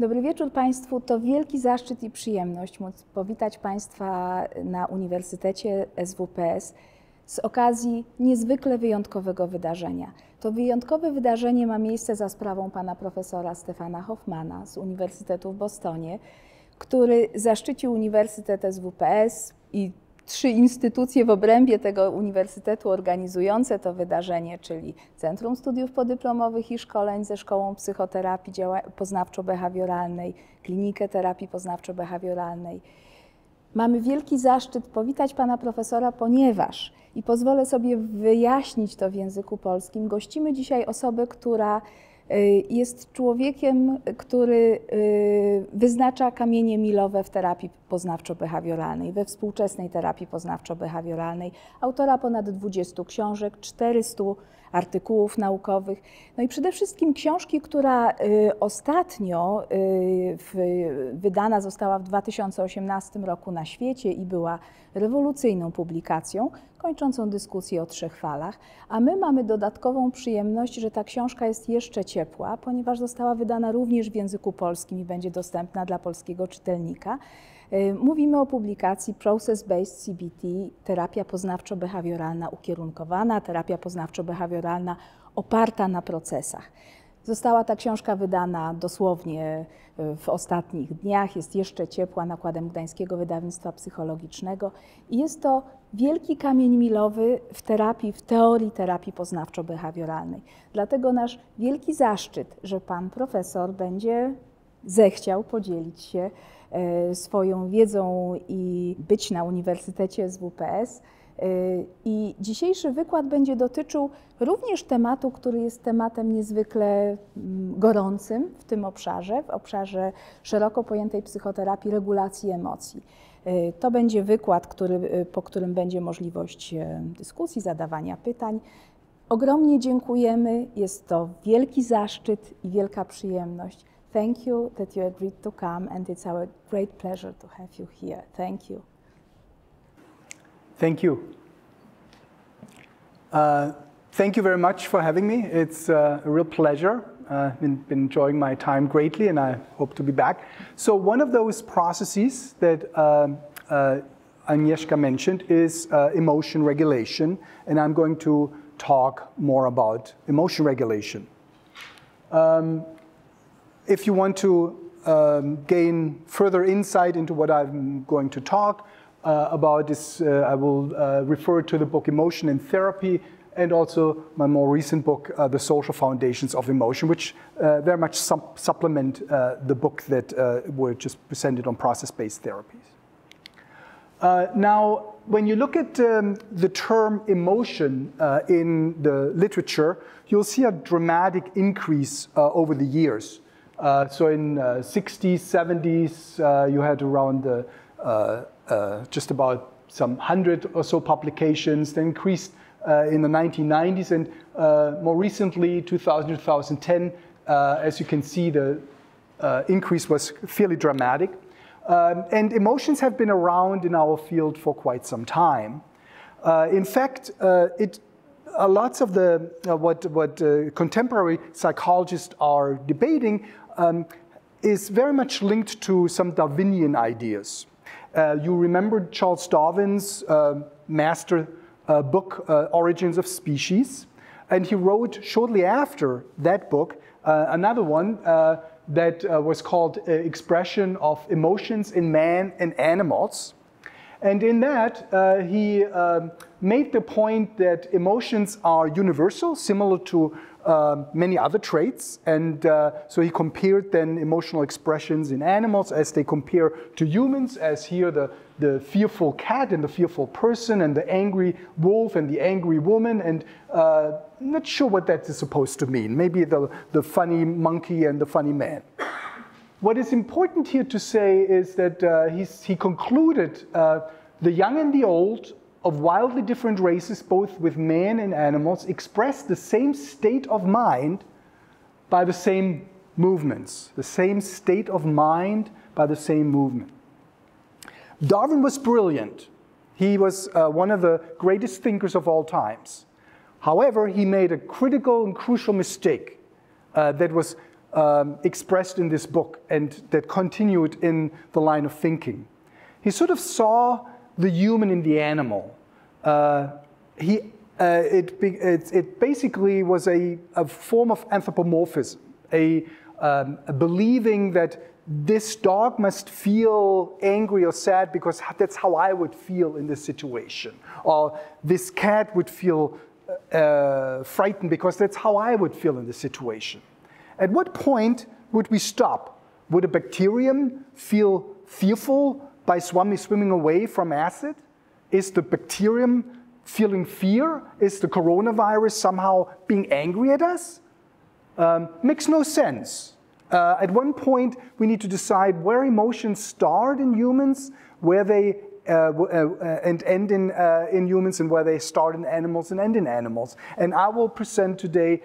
Dobry wieczór Państwu. To wielki zaszczyt i przyjemność móc powitać Państwa na Uniwersytecie SWPS z okazji niezwykle wyjątkowego wydarzenia. To wyjątkowe wydarzenie ma miejsce za sprawą pana profesora Stefana Hofmanna z Uniwersytetu w Bostonie, który zaszczycił Uniwersytet SWPS i trzy instytucje w obrębie tego uniwersytetu organizujące to wydarzenie, czyli Centrum Studiów Podyplomowych i Szkoleń ze Szkołą Psychoterapii Poznawczo-Behawioralnej, Klinikę Terapii Poznawczo-Behawioralnej. Mamy wielki zaszczyt powitać pana profesora, ponieważ, i pozwolę sobie wyjaśnić to w języku polskim, gościmy dzisiaj osobę, która jest człowiekiem, który wyznacza kamienie milowe w terapii poznawczo-behawioralnej, we współczesnej terapii poznawczo-behawioralnej, autora ponad 20 książek, 400 artykułów naukowych. No i przede wszystkim książki, która ostatnio wydana została w 2018 roku na świecie i była rewolucyjną publikacją, kończącą dyskusję o trzech falach, a my mamy dodatkową przyjemność, że ta książka jest jeszcze ciepła, ponieważ została wydana również w języku polskim i będzie dostępna dla polskiego czytelnika. Mówimy o publikacji Process-based CBT, terapia poznawczo-behawioralna ukierunkowana, terapia poznawczo-behawioralna oparta na procesach. Została ta książka wydana dosłownie w ostatnich dniach, jest jeszcze ciepła, nakładem Gdańskiego Wydawnictwa Psychologicznego i jest to wielki kamień milowy w terapii, w teorii terapii poznawczo-behawioralnej. Dlatego nasz wielki zaszczyt, że pan profesor będzie zechciał podzielić się swoją wiedzą i być na Uniwersytecie SWPS. I dzisiejszy wykład będzie dotyczył również tematu, który jest tematem niezwykle gorącym w tym obszarze, w obszarze szeroko pojętej psychoterapii regulacji emocji. To będzie wykład, po którym będzie możliwość dyskusji, zadawania pytań. Ogromnie dziękujemy, jest to wielki zaszczyt i wielka przyjemność. Thank you that you agreed to come and it's our great pleasure to have you here. Thank you. Thank you. Thank you very much for having me. It's a real pleasure. I've been enjoying my time greatly, and I hope to be back. So one of those processes that Agnieszka mentioned is emotion regulation, and I'm going to talk more about emotion regulation. If you want to gain further insight into what I'm going to talk about this, I will refer to the book Emotion in Therapy and also my more recent book, The Social Foundations of Emotion, which very much supplement the book that were just presented on process-based therapies. Now, when you look at the term emotion in the literature, you'll see a dramatic increase over the years. So in the 60s, 70s, you had around the just about some 100 or so publications, they increased in the 1990s and more recently, 2000, 2010, as you can see, the increase was fairly dramatic. And emotions have been around in our field for quite some time. In fact, lots of the, what contemporary psychologists are debating is very much linked to some Darwinian ideas. You remember Charles Darwin's master book, Origins of Species, and he wrote shortly after that book another one that was called Expression of Emotions in Man and Animals. And in that, he made the point that emotions are universal, similar to many other traits, and so he compared then emotional expressions in animals as they compare to humans, as here the fearful cat and the fearful person and the angry wolf and the angry woman, and not sure what that is supposed to mean. Maybe the funny monkey and the funny man. What is important here to say is that he concluded the young and the old of wildly different races, both with men and animals, express the same state of mind by the same movements, the same state of mind by the same movement. Darwin was brilliant. He was one of the greatest thinkers of all times. However, he made a critical and crucial mistake that was expressed in this book and that continued in the line of thinking. He sort of saw the human in the animal. It basically was a form of anthropomorphism, a believing that this dog must feel angry or sad because that's how I would feel in this situation. Or this cat would feel frightened because that's how I would feel in this situation. At what point would we stop? Would a bacterium feel fearful by swimming away from acid? Is the bacterium feeling fear? Is the coronavirus somehow being angry at us? Makes no sense. At one point, we need to decide where emotions start in humans, where they and end in humans, and where they start in animals and end in animals. And I will present today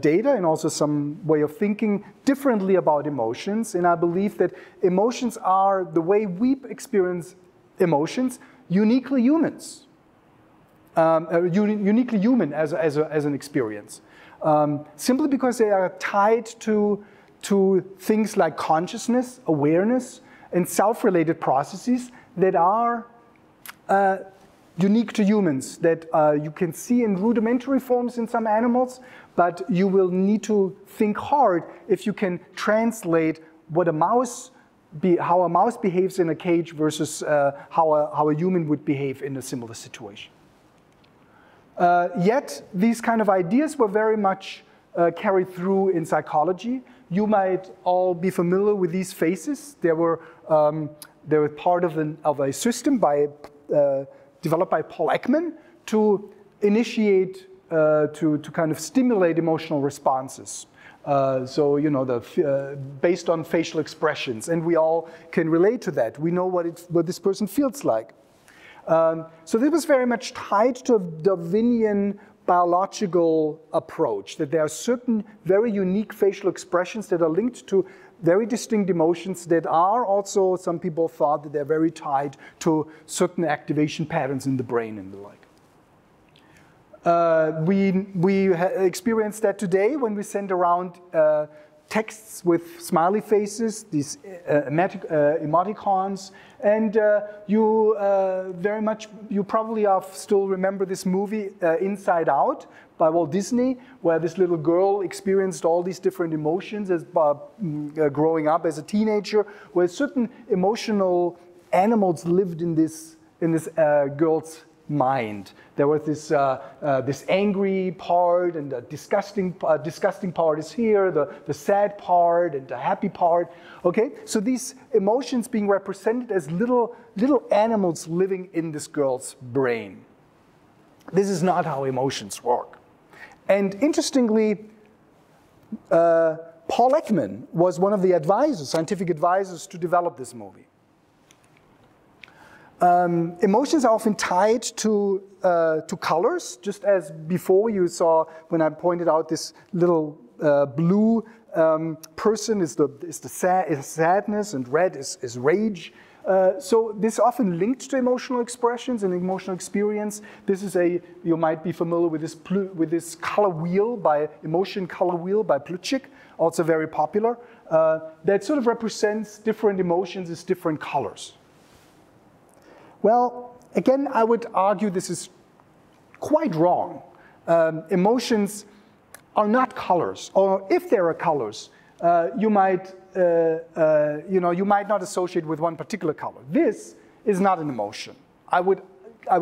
data and also some way of thinking differently about emotions. And I believe that emotions are, the way we experience emotions, uniquely humans, uniquely human as an experience. Simply because they are tied to things like consciousness, awareness, and self-related processes that are unique to humans, that you can see in rudimentary forms in some animals, but you will need to think hard if you can translate what a mouse, how a mouse behaves in a cage versus how a human would behave in a similar situation. Yet, these kind of ideas were very much carried through in psychology. You might all be familiar with these phases. They were part of a system developed by Paul Ekman to initiate, to kind of stimulate emotional responses. So, you know, based on facial expressions, and we all can relate to that. We know what this person feels like. So this was very much tied to a Darwinian biological approach, that there are certain very unique facial expressions that are linked to very distinct emotions that are also, some people thought that they're very tied to certain activation patterns in the brain and the like. We experience that today when we send around texts with smiley faces, these emoticons, and you probably still remember this movie Inside Out by Walt Disney, where this little girl experienced all these different emotions as growing up as a teenager, where certain emotional animals lived in this girl's mind. There was this angry part, and the disgusting part is here, the sad part and the happy part. Okay, so these emotions being represented as little animals living in this girl's brain. This is not how emotions work. And interestingly, Paul Ekman was one of the advisors, scientific advisors, to develop this movie. Emotions are often tied to colors, just as before you saw when I pointed out this little blue person is sadness, and red is rage. So this is often linked to emotional expressions and emotional experience. This is you might be familiar with this color wheel by Emotion color wheel by Plutchik, also very popular, that sort of represents different emotions as different colors. Well, again, I would argue this is quite wrong. Emotions are not colors, or if there are colors, you might not associate with one particular color. This is not an emotion. I would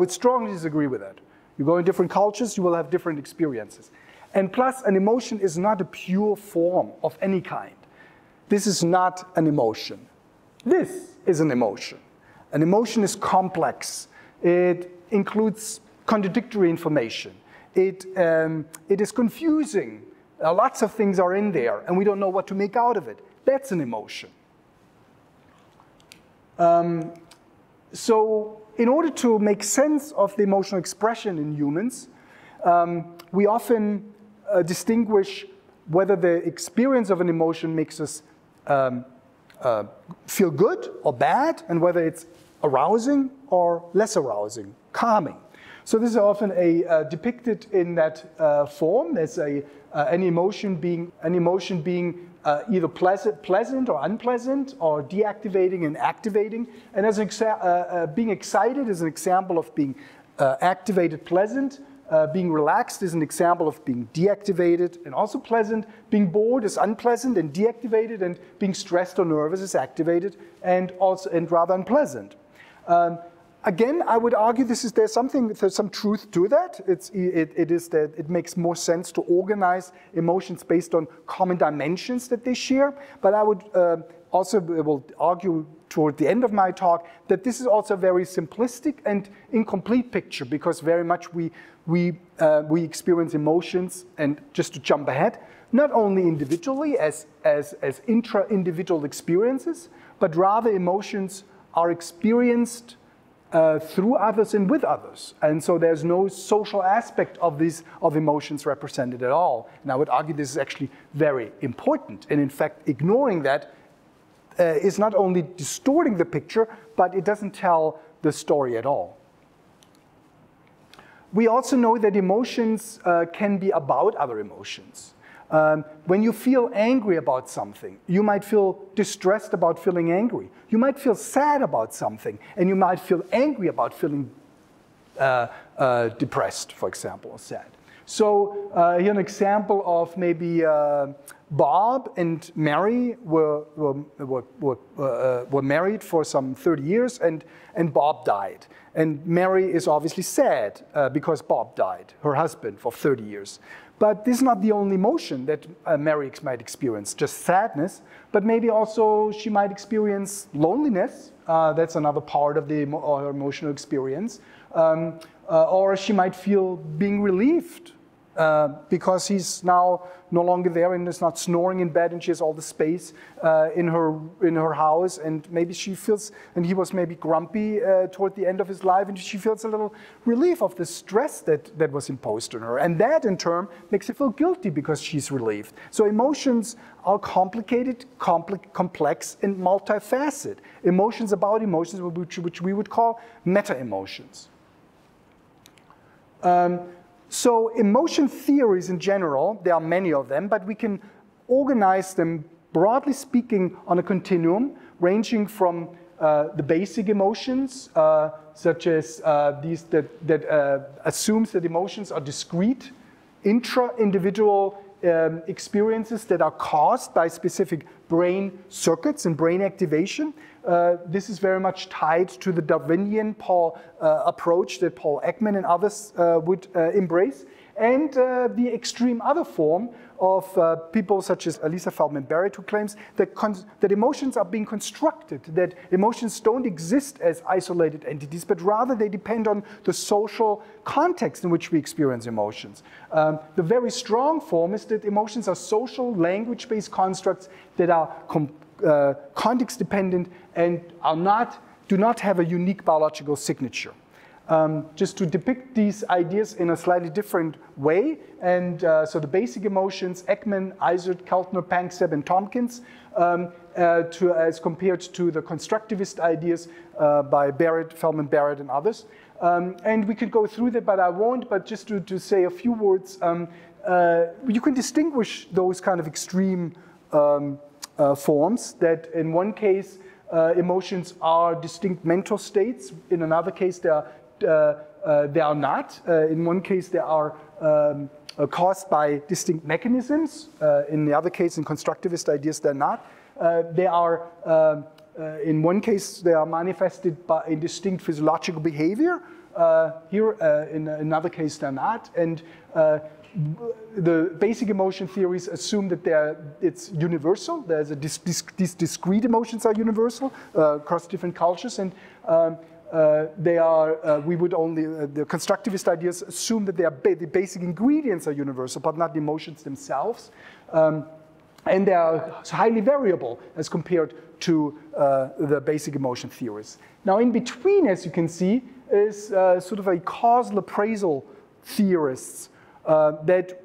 strongly disagree with that. You go in different cultures, you will have different experiences. And plus, an emotion is not a pure form of any kind. This is not an emotion. This is an emotion. An emotion is complex. It includes contradictory information. It is confusing. Lots of things are in there, and we don't know what to make out of it. That's an emotion. So in order to make sense of the emotional expression in humans, we often distinguish whether the experience of an emotion makes us feel good or bad, and whether it's arousing or less arousing, calming. So this is often depicted in that form as an emotion being either pleasant or unpleasant, or deactivating and activating. And as being excited is an example of being activated pleasant. Being relaxed is an example of being deactivated and also pleasant. Being bored is unpleasant and deactivated, and being stressed or nervous is activated and rather unpleasant. Again, I would argue there's some truth to that. It makes more sense to organize emotions based on common dimensions that they share. But I would will argue toward the end of my talk that this is also a very simplistic and incomplete picture, because very much we experience emotions, and just to jump ahead, not only individually as intra-individual experiences, but rather emotions are experienced through others and with others. And so there's no social aspect of emotions represented at all. And I would argue this is actually very important. And in fact, ignoring that is not only distorting the picture, but it doesn't tell the story at all. We also know that emotions can be about other emotions. When you feel angry about something, you might feel distressed about feeling angry. You might feel sad about something, and you might feel angry about feeling depressed, for example, or sad. So here's an example of maybe Bob and Mary were married for some 30 years, and Bob died. And Mary is obviously sad because Bob died, her husband, for 30 years. But this is not the only emotion that Mary might experience, just sadness, but maybe also she might experience loneliness. That's another part of her emotional experience. Or she might feel being relieved because he's now no longer there and is not snoring in bed, and she has all the space in her house, and maybe she feels, and he was maybe grumpy toward the end of his life, and she feels a little relief of the stress that was imposed on her, and that in turn makes her feel guilty because she's relieved. So emotions are complicated, complex, and multifaceted. Emotions about emotions, which we would call meta-emotions. So emotion theories in general, there are many of them, but we can organize them, broadly speaking, on a continuum, ranging from the basic emotions, such as these that assumes that emotions are discrete, intra-individual experiences that are caused by specific brain circuits and brain activation. This is very much tied to the Darwinian approach that Paul Ekman and others would embrace, and the extreme other form of people such as Lisa Feldman Barrett, who claims that emotions are being constructed, that emotions don't exist as isolated entities, but rather they depend on the social context in which we experience emotions. The very strong form is that emotions are social language-based constructs that are context-dependent and do not have a unique biological signature. Just to depict these ideas in a slightly different way, and so the basic emotions, Ekman, Izard, Kaltner, Panksepp, and Tompkins, as compared to the constructivist ideas by Barrett, Feldman Barrett, and others. And we could go through that, but I won't, but just to say a few words, you can distinguish those kind of extreme forms, that in one case, emotions are distinct mental states. In another case, they are not. In one case, they are caused by distinct mechanisms. In the other case, in constructivist ideas, they're not. In one case, they are manifested in distinct physiological behavior. In another case, they're not. And the basic emotion theories assume that it's universal. These discrete emotions are universal across different cultures, and the constructivist ideas assume that the basic ingredients are universal, but not the emotions themselves, and they are highly variable as compared to the basic emotion theories. Now, in between, as you can see, is sort of a causal appraisal theorists. That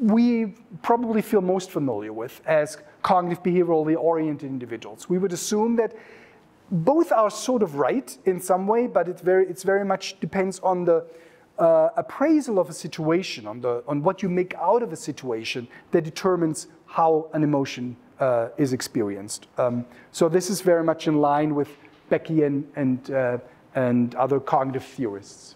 we probably feel most familiar with as cognitive behaviorally oriented individuals. We would assume that both are sort of right in some way, but it very much depends on the appraisal of a situation, on what you make out of a situation, that determines how an emotion is experienced. So this is very much in line with Becky and other cognitive theorists.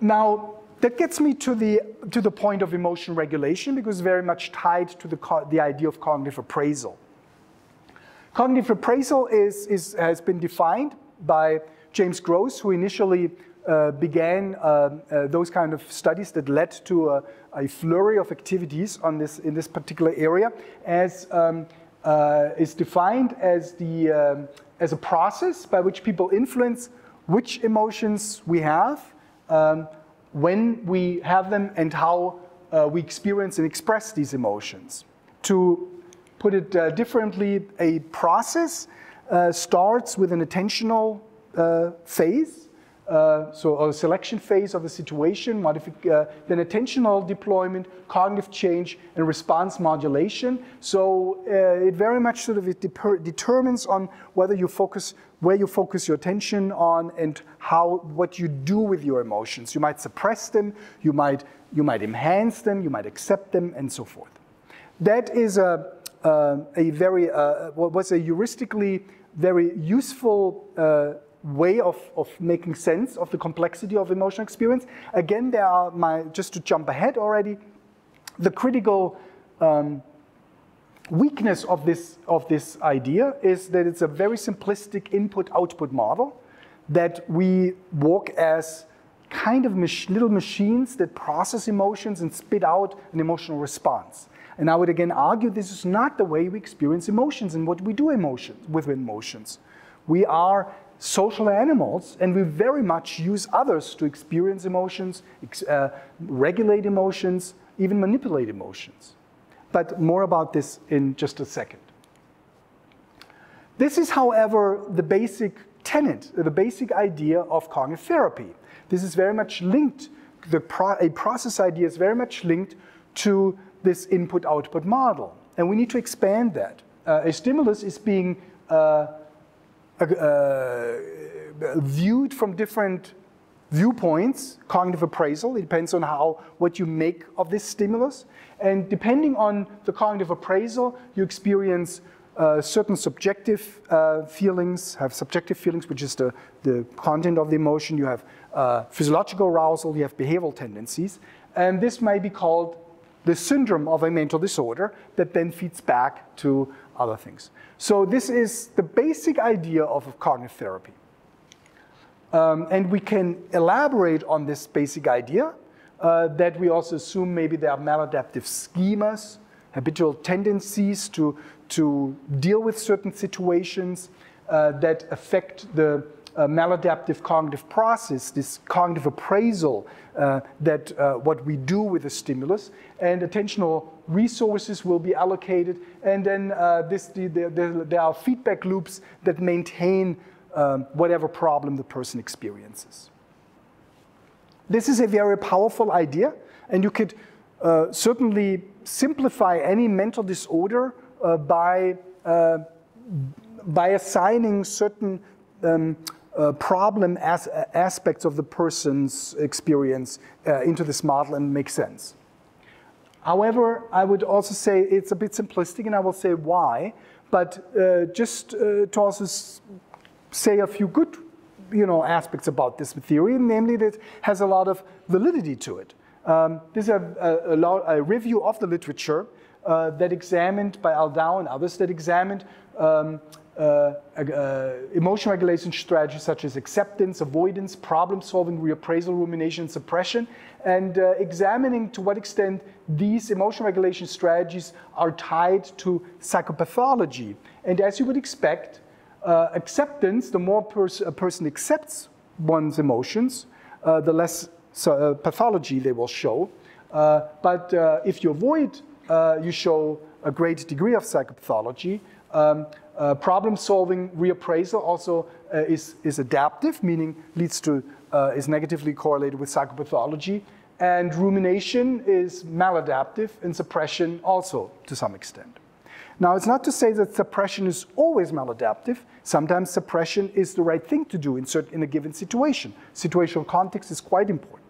Now, that gets me to the point of emotion regulation, because it's very much tied to the idea of cognitive appraisal. Cognitive appraisal has been defined by James Gross, who initially began those kind of studies that led to a flurry of activities on this, in this particular area, as is defined as a process by which people influence which emotions we have, when we have them, and how we experience and express these emotions. To put it differently, a process starts with an attentional phase, so a selection phase of a situation, then attentional deployment, cognitive change, and response modulation. So it very much sort of determines on whether you focus, where you focus your attention on, and how, what you do with your emotions. You might suppress them, you might enhance them, you might accept them, and so forth. That is a heuristically very useful way of making sense of the complexity of emotional experience. Again, there are just to jump ahead already, the critical weakness of this idea is that it's a very simplistic input-output model, that we walk as kind of little machines that process emotions and spit out an emotional response. And I would again argue this is not the way we experience emotions and what we do with emotions. We are social animals, and we very much use others to experience emotions, regulate emotions, even manipulate emotions. But more about this in just a second. This is, however, the basic tenet, the basic idea of cognitive therapy. This is very much linked, a process idea is very much linked to this input-output model, and we need to expand that. A stimulus is being viewed from different viewpoints, cognitive appraisal. It depends on what you make of this stimulus. And depending on the cognitive appraisal, you experience certain subjective feelings, which is the content of the emotion. You have physiological arousal, you have behavioral tendencies. And this may be called the syndrome of a mental disorder that then feeds back to other things. So this is the basic idea of cognitive therapy. And we can elaborate on this basic idea that we also assume maybe there are maladaptive schemas, habitual tendencies to deal with certain situations that affect the maladaptive cognitive process, this cognitive appraisal that what we do with the stimulus, and attentional resources will be allocated, and then there are feedback loops that maintain whatever problem the person experiences. This is a very powerful idea, and you could certainly simplify any mental disorder by assigning certain problem as aspects of the person's experience into this model, and make sense. However, I would also say it's a bit simplistic, and I will say why, but just to also say a few good aspects about this theory, namely that it has a lot of validity to it. This is a review of the literature that examined, by Aldao and others, that examined emotion regulation strategies such as acceptance, avoidance, problem solving, reappraisal, rumination, suppression, and examining to what extent these emotion regulation strategies are tied to psychopathology. And as you would expect, acceptance, the more a person accepts one's emotions, the less pathology they will show. But if you avoid, you show a great degree of psychopathology. Problem-solving reappraisal also is adaptive, meaning leads to, is negatively correlated with psychopathology, and rumination is maladaptive, and suppression also to some extent. Now, it's not to say that suppression is always maladaptive. Sometimes suppression is the right thing to do in a given situation. Situational context is quite important.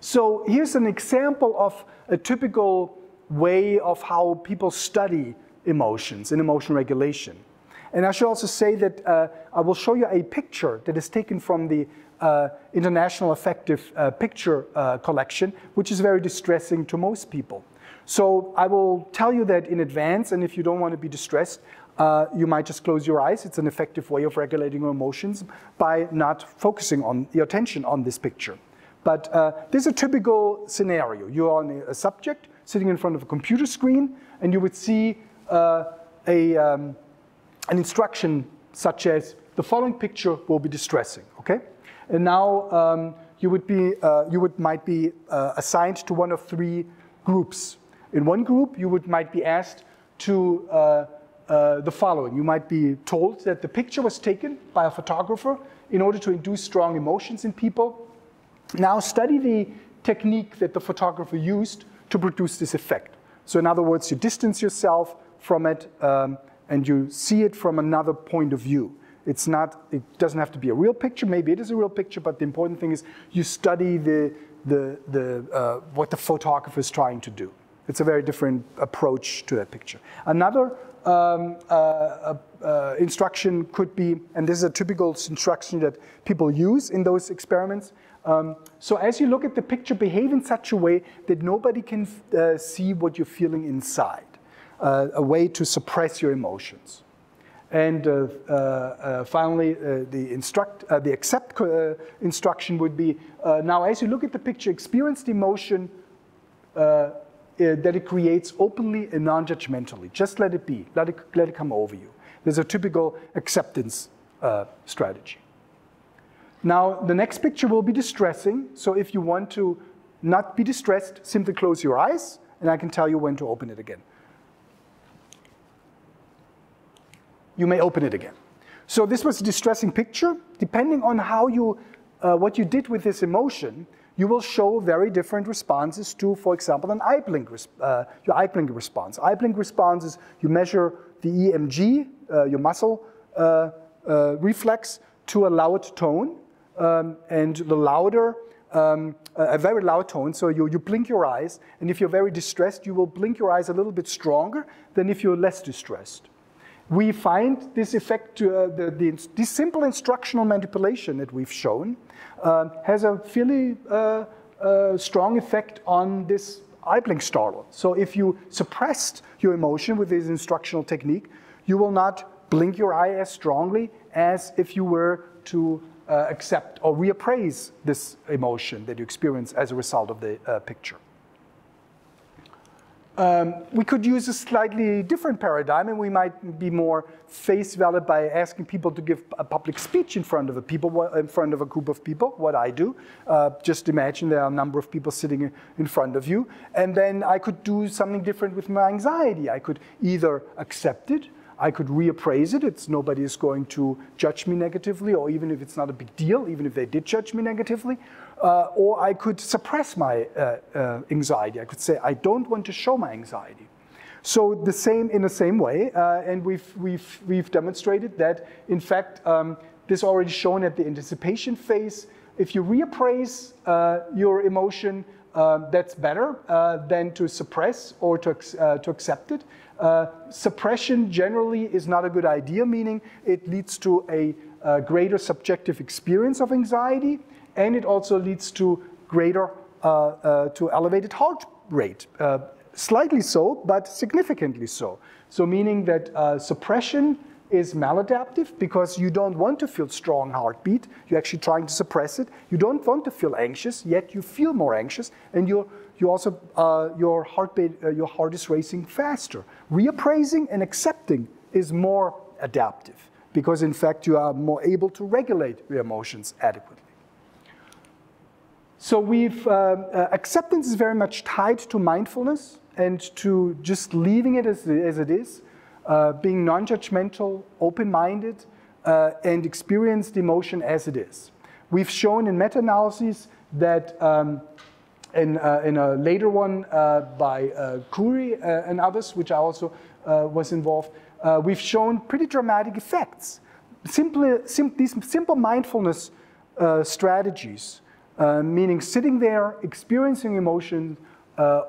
So here's an example of a typical way of how people study emotions and emotion regulation. And I should also say that I will show you a picture that is taken from the International Affective Picture Collection, which is very distressing to most people. So I will tell you that in advance, and if you don't want to be distressed, you might just close your eyes. It's an effective way of regulating your emotions by not focusing on your attention on this picture. But this is a typical scenario. You're on a subject sitting in front of a computer screen, and you would see an instruction such as, the following picture will be distressing, okay? And now you might be assigned to one of three groups. In one group, you might be asked to the following. You might be told that the picture was taken by a photographer in order to induce strong emotions in people. Now study the technique that the photographer used to produce this effect. So in other words, you distance yourself from it and you see it from another point of view. It doesn't have to be a real picture. Maybe it is a real picture, but the important thing is you study what the photographer is trying to do. It's a very different approach to that picture. Another instruction could be, and this is a typical instruction that people use in those experiments. So as you look at the picture, behave in such a way that nobody can see what you're feeling inside. A way to suppress your emotions. And finally, the accept instruction would be, now as you look at the picture, experience the emotion that it creates openly and non-judgmentally. Just let it be, let it come over you. There's a typical acceptance strategy. Now, the next picture will be distressing. So if you want to not be distressed, simply close your eyes, and I can tell you when to open it again. You may open it again. So this was a distressing picture. Depending on how you, what you did with this emotion, you will show very different responses to, for example, an eye blink your eye blink response. Eye blink response is you measure the EMG, your muscle reflex, to a loud tone, and the louder, a very loud tone, so you blink your eyes, and if you're very distressed, you will blink your eyes a little bit stronger than if you're less distressed. We find this effect, this simple instructional manipulation that we've shown has a fairly strong effect on this eye blink startle. So if you suppressed your emotion with this instructional technique, you will not blink your eye as strongly as if you were to accept or reappraise this emotion that you experience as a result of the picture. We could use a slightly different paradigm, and we might be more face valid by asking people to give a public speech in front of a group of people, what I do. Just imagine there are a number of people sitting in front of you, and then I could do something different with my anxiety. I could either accept it, I could reappraise it, nobody is going to judge me negatively, or even if it's not a big deal, even if they did judge me negatively, or I could suppress my anxiety. I could say, I don't want to show my anxiety. So the same, in the same way, and we've demonstrated that, in fact, this already shown at the anticipation phase, if you reappraise your emotion, that's better than to suppress or to accept it. Suppression generally is not a good idea, meaning it leads to a greater subjective experience of anxiety, and it also leads to greater, to elevated heart rate. Slightly so, but significantly so. So meaning that suppression is maladaptive because you don't want to feel strong heartbeat, you're actually trying to suppress it, you don't want to feel anxious, yet you feel more anxious, and you also, your heart is racing faster. Reappraising and accepting is more adaptive because in fact you are more able to regulate your emotions adequately. So acceptance is very much tied to mindfulness and to just leaving it as it is. Being non-judgmental, open-minded, and experience the emotion as it is. We've shown in meta-analyses that in a later one by Khoury and others, which I also was involved, we've shown pretty dramatic effects. These simple mindfulness strategies, meaning sitting there, experiencing emotion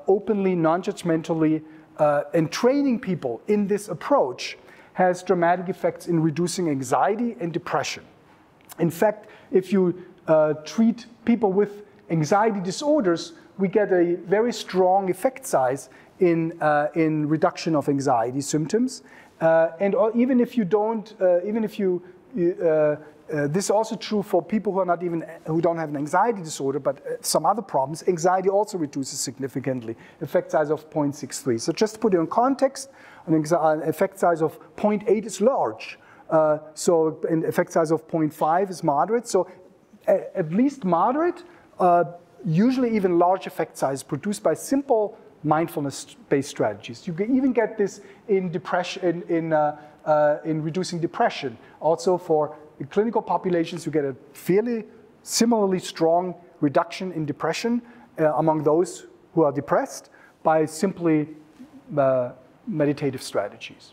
openly, non-judgmentally, and training people in this approach has dramatic effects in reducing anxiety and depression. In fact, if you treat people with anxiety disorders, we get a very strong effect size in reduction of anxiety symptoms. And even if you don't, even if you, this is also true for people who are not even, who don't have an anxiety disorder, but some other problems, anxiety also reduces significantly, effect size of 0.63. So just to put it in context, an effect size of 0.8 is large. So an effect size of 0.5 is moderate. So at least moderate, usually even large effect size produced by simple mindfulness-based strategies. You can even get this in depression, in reducing depression. Also for clinical populations, you get a fairly similarly strong reduction in depression among those who are depressed by simply meditative strategies.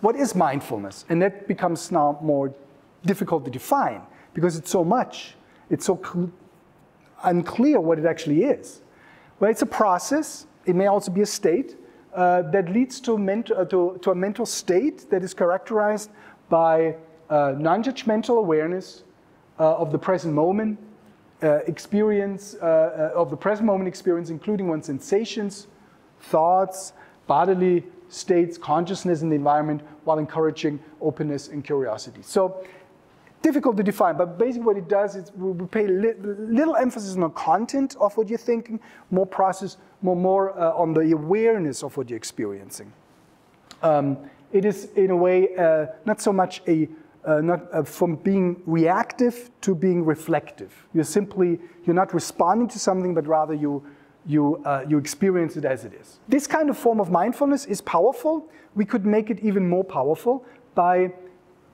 What is mindfulness? And that becomes now more difficult to define because it's so much. It's so unclear what it actually is. Well, it's a process. It may also be a state that leads to a mental state that is characterized by non-judgmental awareness of the present moment experience, including one's sensations, thoughts, bodily states, consciousness in the environment, while encouraging openness and curiosity. So, difficult to define, but basically what it does is we pay little emphasis on the content of what you're thinking, more process, more on the awareness of what you're experiencing. It is, in a way, not so much a, from being reactive to being reflective. You're simply, you're not responding to something, but rather you experience it as it is. This kind of form of mindfulness is powerful. We could make it even more powerful by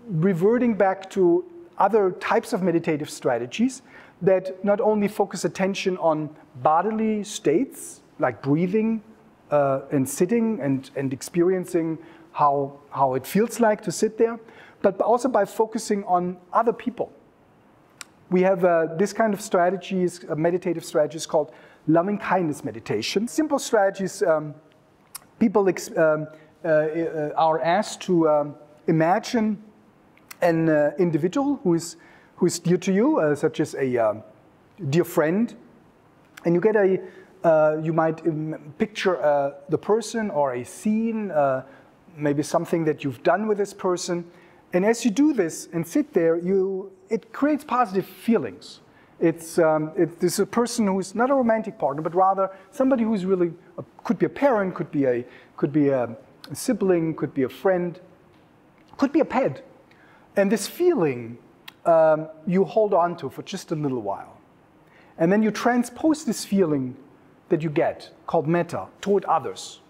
reverting back to other types of meditative strategies that not only focus attention on bodily states, like breathing and sitting and experiencing how it feels like to sit there, but also by focusing on other people. We have this kind of strategies, meditative strategies called loving kindness meditation. Simple strategies, people are asked to imagine an individual who is dear to you, such as a dear friend, and you get a you might picture the person or a scene, maybe something that you've done with this person, and as you do this and sit there, it creates positive feelings. It's a person who is not a romantic partner, but rather somebody who is really could be a parent, could be a sibling, could be a friend, could be a pet. And this feeling you hold on to for just a little while. And then you transpose this feeling that you get, called metta, toward others.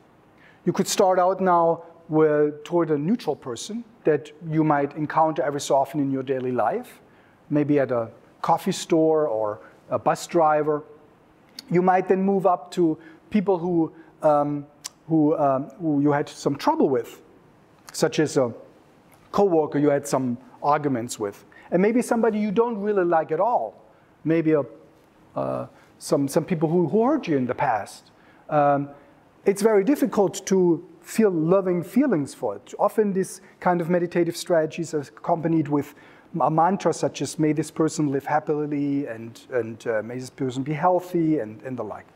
You could start out now toward a neutral person that you might encounter every so often in your daily life, maybe at a coffee store or a bus driver. You might then move up to people who you had some trouble with, such as a coworker you had some arguments with, and maybe somebody you don't really like at all, maybe some people who hurt you in the past. It's very difficult to feel loving feelings for it. Often these kind of meditative strategies are accompanied with a mantra such as, may this person live happily, and may this person be healthy, and the like.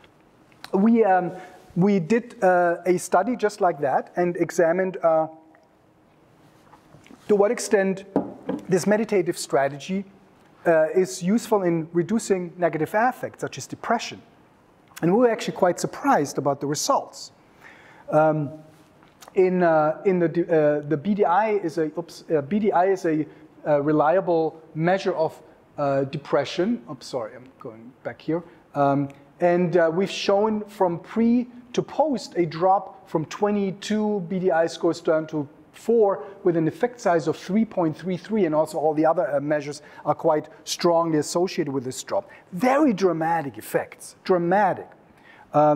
We did a study just like that and examined to what extent this meditative strategy is useful in reducing negative affects, such as depression. And we were actually quite surprised about the results. The BDI is a reliable measure of depression. I'm sorry, I'm going back here. We've shown from pre to post a drop from 22 BDI scores down to 4 with an effect size of 3.33, and also all the other measures are quite strongly associated with this drop. Very dramatic effects, dramatic.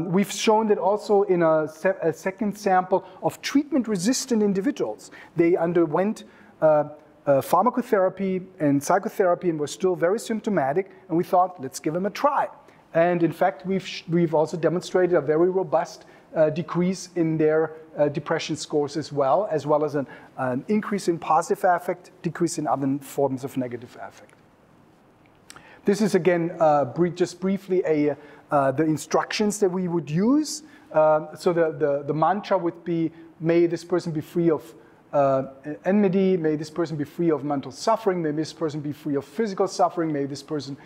We've shown that also in a second sample of treatment-resistant individuals. They underwent pharmacotherapy and psychotherapy and were still very symptomatic, and we thought, let's give them a try. And in fact, we've also demonstrated a very robust decrease in their depression scores as well, as an increase in positive affect, decrease in other forms of negative affect. This is again just briefly the instructions that we would use. So the mantra would be, may this person be free of enmity, may this person be free of mental suffering, may this person be free of physical suffering, may this person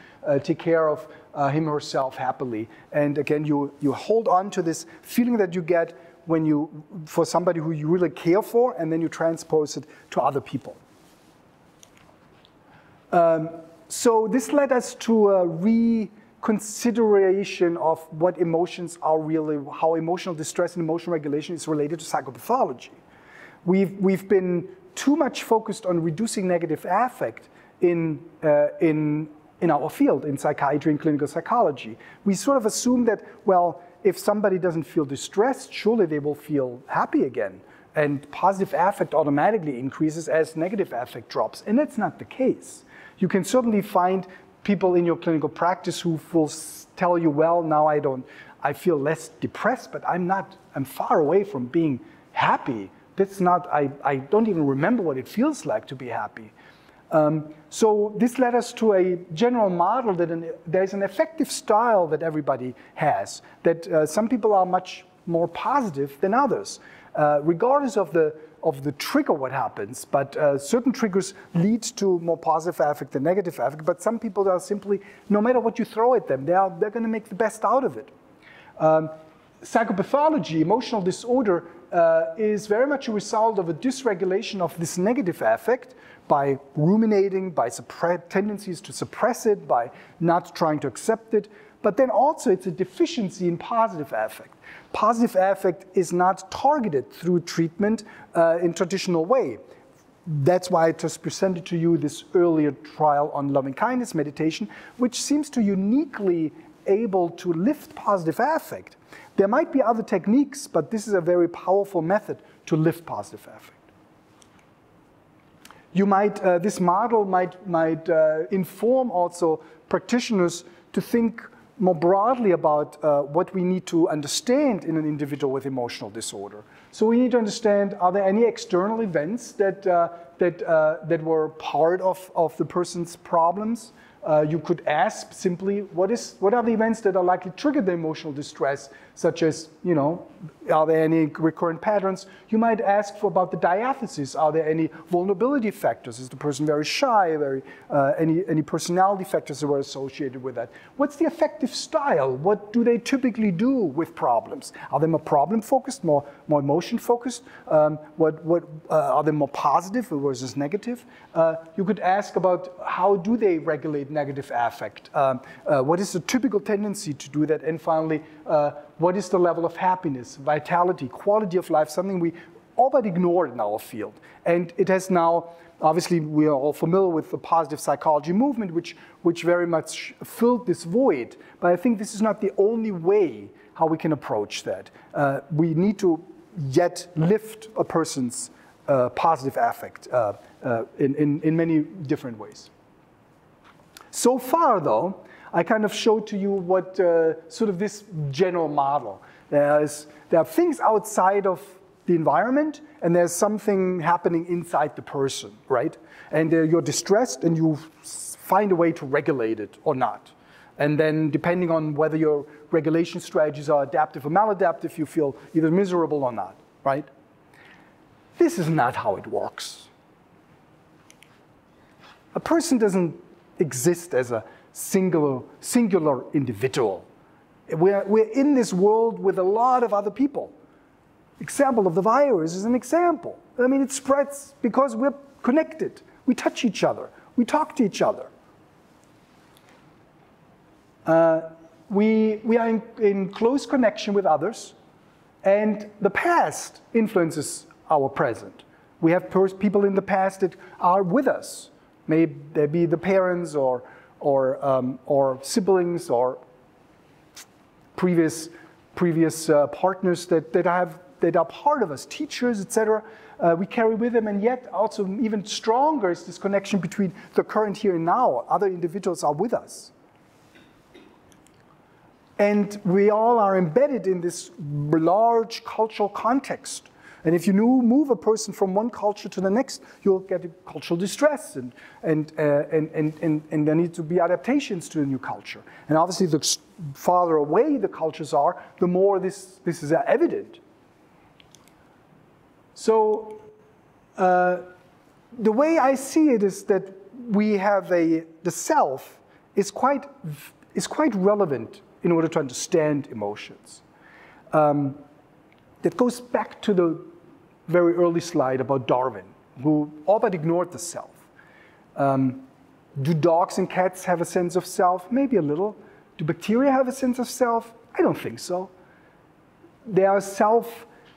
take care of him or herself happily. And again, you hold on to this feeling that you get when you, for somebody who you really care for, and then you transpose it to other people. So this led us to a reconsideration of what emotions are really, how emotional distress and emotional regulation is related to psychopathology. We've been too much focused on reducing negative affect in our field, in psychiatry and clinical psychology. We sort of assume that, well, if somebody doesn't feel distressed, surely they will feel happy again. And positive affect automatically increases as negative affect drops. And that's not the case. You can certainly find people in your clinical practice who will tell you, well, now I feel less depressed, but I'm far away from being happy. That's not, I don't even remember what it feels like to be happy. So this led us to a general model that there's an affective style that everybody has, that some people are much more positive than others, regardless of the trigger what happens, but certain triggers lead to more positive affect than negative affect, but some people are simply, no matter what you throw at them, they're gonna make the best out of it. Psychopathology, emotional disorder, is very much a result of a dysregulation of this negative affect by ruminating, by tendencies to suppress it, by not trying to accept it. But then also it's a deficiency in positive affect. Positive affect is not targeted through treatment in traditional way. That's why I just presented to you this earlier trial on loving kindness meditation, which seems to uniquely able to lift positive affect. There might be other techniques, but this is a very powerful method to lift positive affect. You might, this model might inform also practitioners to think more broadly about what we need to understand in an individual with emotional disorder. So we need to understand, are there any external events that were part of the person's problems? You could ask simply, what are the events that are likely to trigger the emotional distress, such as, you know, are there any recurrent patterns? You might ask about the diathesis. Are there any vulnerability factors? Is the person very shy? Any personality factors that were associated with that? What's the affective style? What do they typically do with problems? Are they more problem-focused, more emotion-focused? Are they more positive versus negative? You could ask about how do they regulate negative affect? What is the typical tendency to do that? And finally, what is the level of happiness, vitality, quality of life, something we all but ignored in our field. And it has now, obviously we are all familiar with the positive psychology movement, which very much filled this void. But I think this is not the only way how we can approach that. We need to yet lift a person's positive affect in many different ways. So far, though, I kind of showed to you what sort of this general model. There are things outside of the environment, and there's something happening inside the person, right? And you're distressed, and you find a way to regulate it or not. And then depending on whether your regulation strategies are adaptive or maladaptive, you feel either miserable or not, right? This is not how it works. A person doesn't exist as a singular individual. We're in this world with a lot of other people. Example of the virus is an example. I mean, it spreads because we're connected. We touch each other. We talk to each other. We are in close connection with others, and the past influences our present. We have people in the past that are with us. Maybe they be the parents or siblings or previous partners that are part of us, teachers, etc. We carry with them, and yet also even stronger is this connection between the current here and now. Other individuals are with us. And we all are embedded in this large cultural context. And if you move a person from one culture to the next, you'll get cultural distress, and there need to be adaptations to a new culture. And obviously, the farther away the cultures are, the more this is evident. So the way I see it is that we have the self is quite relevant in order to understand emotions. That goes back to the very early slide about Darwin, who all but ignored the self. Do dogs and cats have a sense of self? Maybe a little. Do bacteria have a sense of self? I don't think so. They are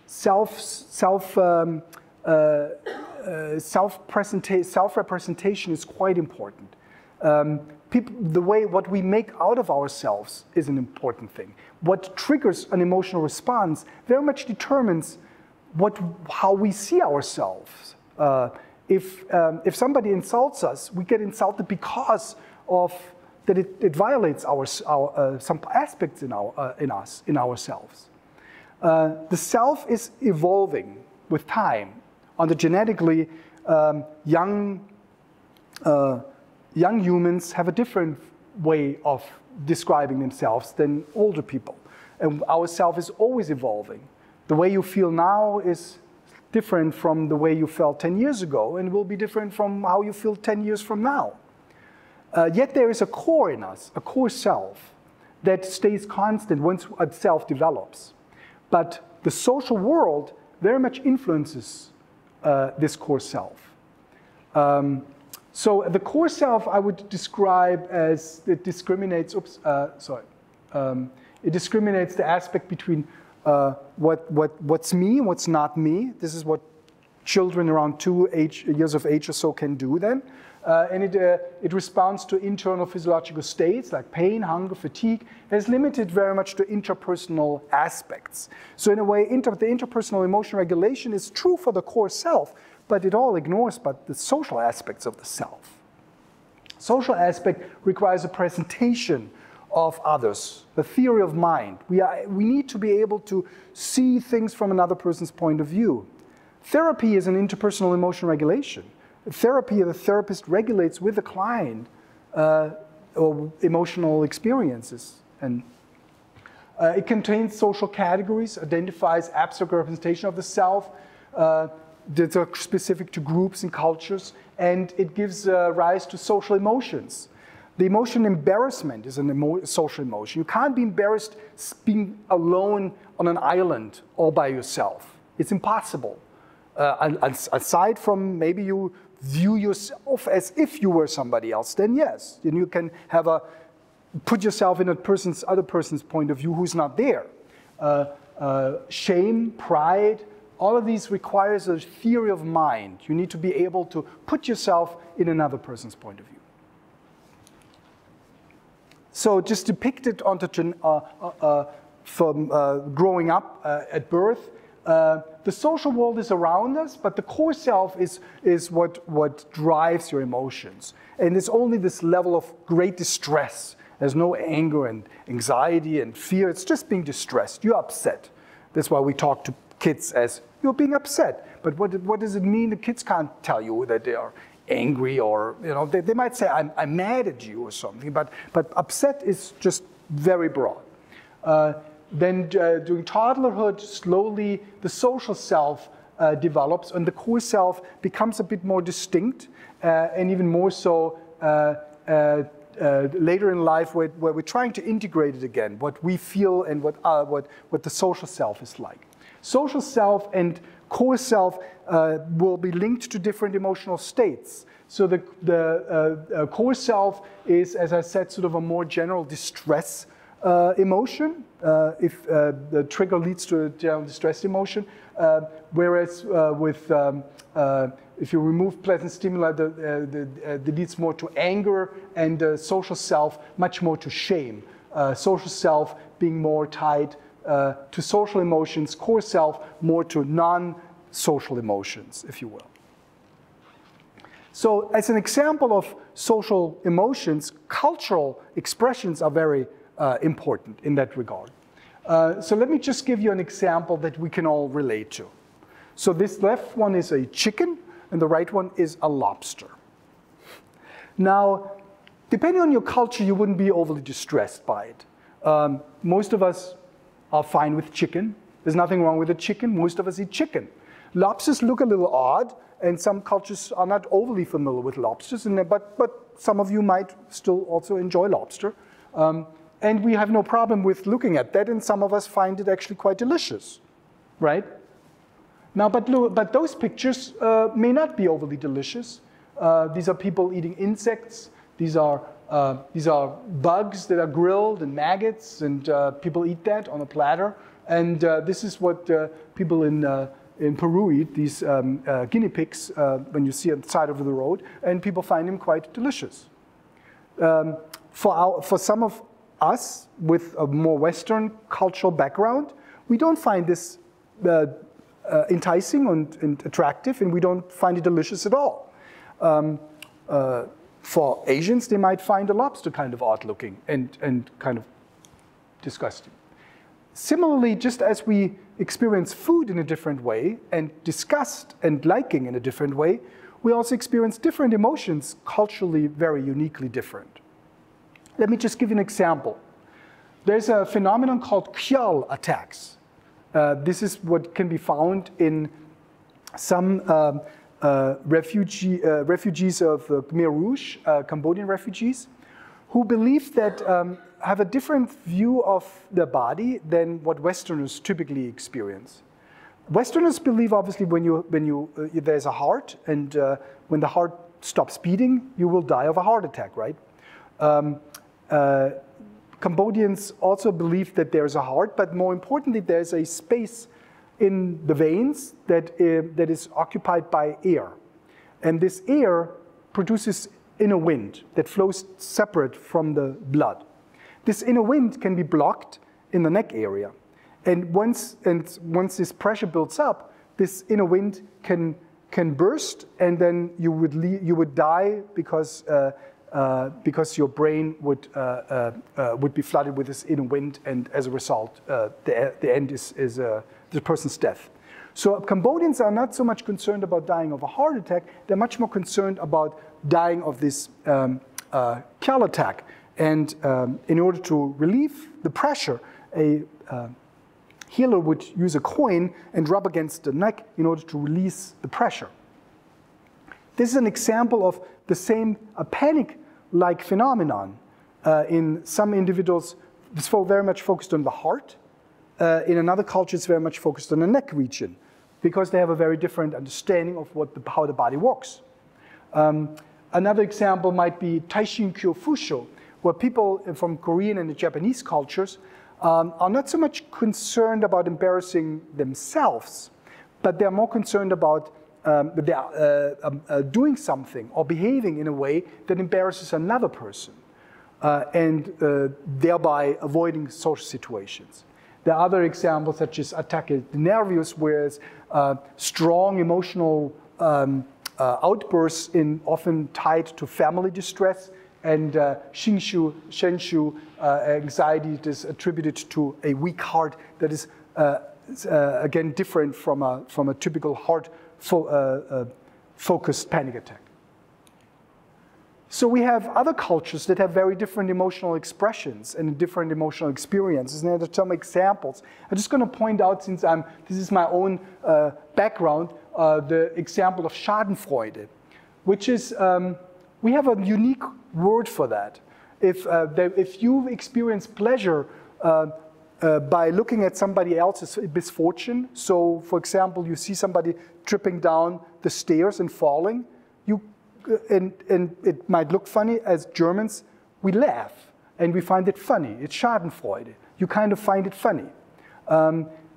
self-representation is quite important. What we make out of ourselves is an important thing. What triggers an emotional response very much determines how we see ourselves. If somebody insults us, we get insulted because of that it violates some aspects in ourselves. The self is evolving with time. On the genetically young humans have a different way of describing themselves than older people. And our self is always evolving. The way you feel now is different from the way you felt 10 years ago and will be different from how you feel 10 years from now. Yet there is a core in us, a core self, that stays constant once a self develops. But the social world very much influences this core self. So the core self I would describe as it discriminates. It discriminates the aspect between what's me, what's not me. This is what children around 2 years of age or so can do then, and it responds to internal physiological states like pain, hunger, fatigue. It's limited very much to interpersonal aspects. So in a way, the interpersonal emotion regulation is true for the core self, but it all ignores the social aspects of the self. Social aspect requires a presentation of others, the theory of mind. We need to be able to see things from another person's point of view. Therapy is an interpersonal emotion regulation. Therapy, the therapist regulates with the client or emotional experiences. And it contains social categories, identifies abstract representation of the self, that are specific to groups and cultures, and it gives rise to social emotions. The emotion embarrassment is a social emotion. You can't be embarrassed being alone on an island all by yourself. It's impossible. Aside from maybe you view yourself as if you were somebody else, then yes, then you can have put yourself in other person's point of view who's not there. Shame, pride. All of these requires a theory of mind. You need to be able to put yourself in another person's point of view. So just depicted from growing up at birth, the social world is around us, but the core self is what drives your emotions. And it's only this level of great distress. There's no anger and anxiety and fear. It's just being distressed. You're upset. That's why we talk to kids as you're being upset, but what does it mean? The kids can't tell you that they are angry, or they might say I'm mad at you or something, but upset is just very broad. Then during toddlerhood, slowly the social self develops, and the core self becomes a bit more distinct, and even more so later in life, where we're trying to integrate it again, what we feel and what the social self is like. Social self and core self will be linked to different emotional states. So the core self is, as I said, sort of a more general distress emotion. If the trigger leads to a general distress emotion, whereas if you remove pleasant stimuli, that leads more to anger, and social self much more to shame. Social self being more tied to social emotions, core self more to non-social emotions, if you will. So as an example of social emotions, cultural expressions are very important in that regard. So let me just give you an example that we can all relate to. So this left one is a chicken, and the right one is a lobster. Now, depending on your culture, you wouldn't be overly distressed by it. Most of us are fine with chicken. There's nothing wrong with a chicken. Most of us eat chicken. Lobsters look a little odd, and some cultures are not overly familiar with lobsters, but some of you might still also enjoy lobster. And we have no problem with looking at that, and some of us find it actually quite delicious, right? Now, but those pictures may not be overly delicious. These are people eating insects. These are bugs that are grilled and maggots, and people eat that on a platter. And this is what people in Peru eat, these guinea pigs, when you see on the side of the road, and people find them quite delicious. For some of us with a more Western cultural background, we don't find this enticing and attractive, and we don't find it delicious at all. For Asians, they might find a lobster kind of odd-looking and kind of disgusting. Similarly, just as we experience food in a different way and disgust and liking in a different way, we also experience different emotions, culturally very uniquely different. Let me just give you an example. There's a phenomenon called khyal attacks. This is what can be found in some refugees of the Khmer Rouge, Cambodian refugees, who believe that have a different view of their body than what Westerners typically experience. Westerners believe, obviously, when there's a heart, and when the heart stops beating, you will die of a heart attack, right? Cambodians also believe that there's a heart, but more importantly, there's a space in the veins that is occupied by air. And this air produces inner wind that flows separate from the blood. This inner wind can be blocked in the neck area. And once this pressure builds up, this inner wind can burst, and then you would die because your brain would be flooded with this inner wind, and as a result, the end is the person's death. So Cambodians are not so much concerned about dying of a heart attack. They're much more concerned about dying of this khyal attack. And in order to relieve the pressure, a healer would use a coin and rub against the neck in order to release the pressure. This is an example of the same panic-like phenomenon. In some individuals, this is very much focused on the heart. In another culture, it's very much focused on the neck region, because they have a very different understanding of how the body works. Another example might be Taishin Kyofusho, where people from Korean and the Japanese cultures are not so much concerned about embarrassing themselves, but they're more concerned about doing something or behaving in a way that embarrasses another person, and thereby avoiding social situations. There are other examples, such as ataque de nervios, where strong emotional outbursts often tied to family distress, and shenshu anxiety is attributed to a weak heart that is, again, different from a typical heart-focused panic attack. So we have other cultures that have very different emotional expressions and different emotional experiences. And there are some examples. I'm just going to point out, since this is my own background, the example of Schadenfreude, which is, we have a unique word for that. If you experience pleasure by looking at somebody else's misfortune, so for example, you see somebody tripping down the stairs and falling, and it might look funny. As Germans, we laugh, and we find it funny. It's Schadenfreude. You kind of find it funny.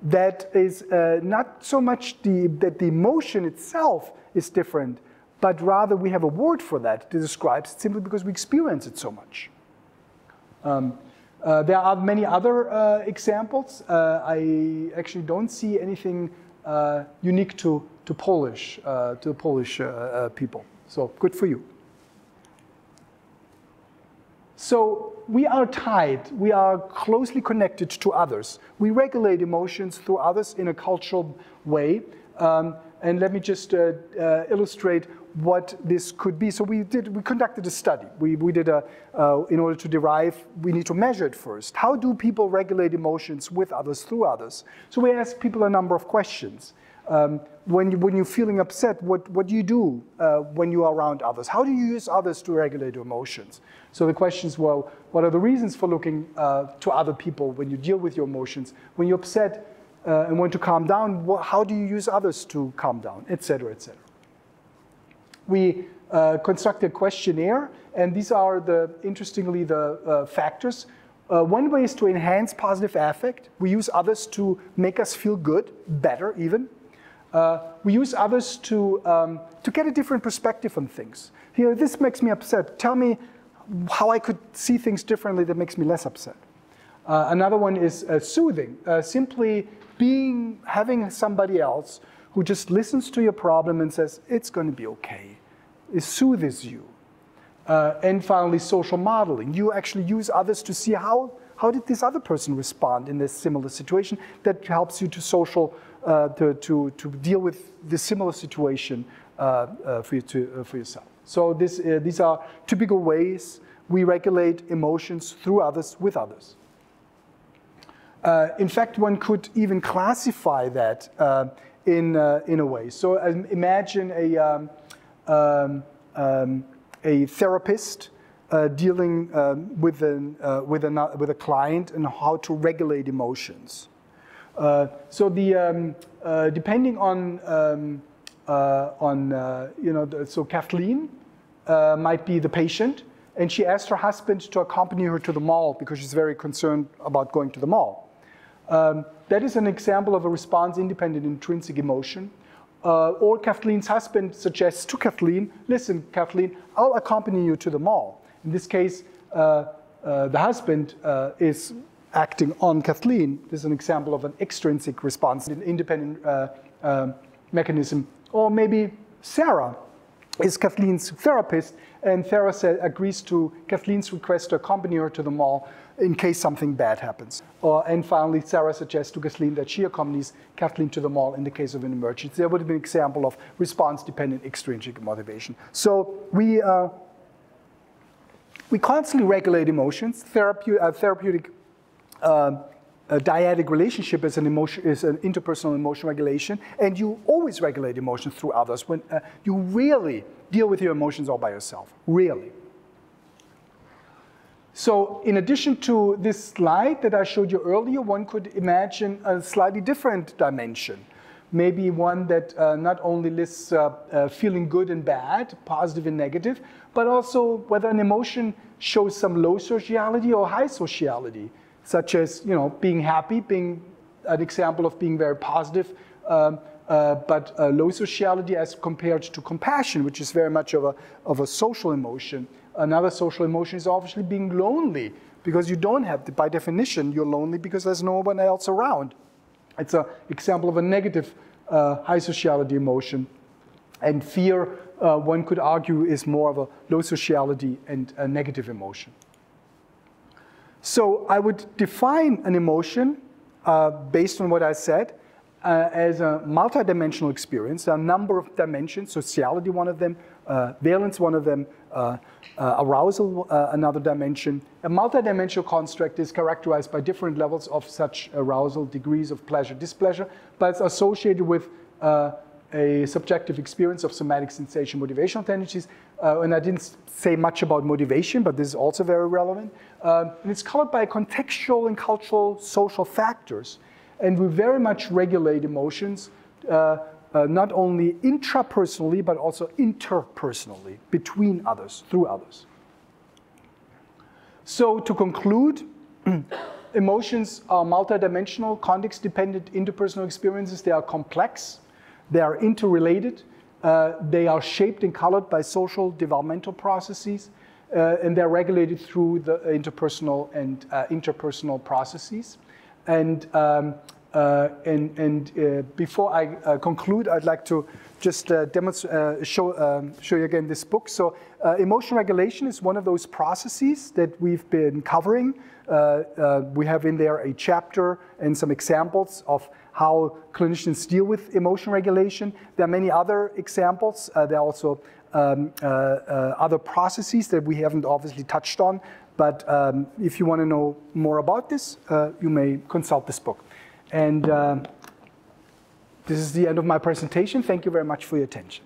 that is not so much that the emotion itself is different, but rather we have a word for that that describes it simply because we experience it so much. There are many other examples. I actually don't see anything unique to Polish people. So good for you. So we are tied, we are closely connected to others. We regulate emotions through others in a cultural way. And let me just illustrate what this could be. So we conducted a study. We did a, in order to derive, we need to measure it first. How do people regulate emotions with others, through others? So we asked people a number of questions. When you're feeling upset, what do you do when you are around others? How do you use others to regulate your emotions? So the questions were, what are the reasons for looking to other people when you deal with your emotions? When you're upset and want to calm down, how do you use others to calm down, et cetera, et cetera. We constructed a questionnaire, and these are, interestingly, the factors. One way is to enhance positive affect. We use others to make us feel good, better even. We use others to get a different perspective on things. Here, this makes me upset. Tell me how I could see things differently that makes me less upset. Another one is soothing. Simply having somebody else who just listens to your problem and says, it's going to be okay. It soothes you. And finally, social modeling. You actually use others to see how did this other person respond in this similar situation. That helps you to social to deal with the similar situation for yourself. So these are typical ways we regulate emotions through others, with others. In fact, one could even classify that in a way. So imagine a therapist dealing with a client and how to regulate emotions. So the depending so Kathleen might be the patient, and she asked her husband to accompany her to the mall because she's very concerned about going to the mall. That is an example of a response-independent intrinsic emotion. Or Kathleen's husband suggests to Kathleen, "Listen, Kathleen, I'll accompany you to the mall." In this case, the husband is acting on Kathleen. This is an example of an extrinsic response, an independent mechanism. Or maybe Sarah is Kathleen's therapist, and Sarah agrees to Kathleen's request to accompany her to the mall in case something bad happens. And finally, Sarah suggests to Kathleen that she accompanies Kathleen to the mall in the case of an emergency. There would have been an example of response-dependent extrinsic motivation. So we constantly regulate emotions. A dyadic relationship is an interpersonal emotion regulation, and you always regulate emotions through others. When you really deal with your emotions all by yourself, really. So in addition to this slide that I showed you earlier, one could imagine a slightly different dimension. Maybe one that not only lists feeling good and bad, positive and negative, but also whether an emotion shows some low sociality or high sociality, such as being happy, being an example of being very positive, but low sociality as compared to compassion, which is very much of a social emotion. Another social emotion is obviously being lonely, because you don't have, by definition, you're lonely because there's no one else around. It's an example of a negative high sociality emotion. And fear, one could argue, is more of a low sociality and a negative emotion. So I would define an emotion, based on what I said, as a multidimensional experience. There are a number of dimensions, sociality one of them, valence one of them, arousal another dimension. A multidimensional construct is characterized by different levels of such arousal, degrees of pleasure, displeasure, but it's associated with a subjective experience of somatic sensation, motivational tendencies. And I didn't say much about motivation, but this is also very relevant. And it's colored by contextual and cultural social factors. And we very much regulate emotions, not only intrapersonally, but also interpersonally, between others, through others. So to conclude, emotions are multidimensional, context-dependent interpersonal experiences. They are complex, they are interrelated, they are shaped and colored by social developmental processes, and they're regulated through the interpersonal and interpersonal processes. And before I conclude, I'd like to just show you again this book. So emotion regulation is one of those processes that we've been covering. We have in there a chapter and some examples of how clinicians deal with emotion regulation. There are many other examples. There are also other processes that we haven't obviously touched on. But if you want to know more about this, you may consult this book. And this is the end of my presentation. Thank you very much for your attention.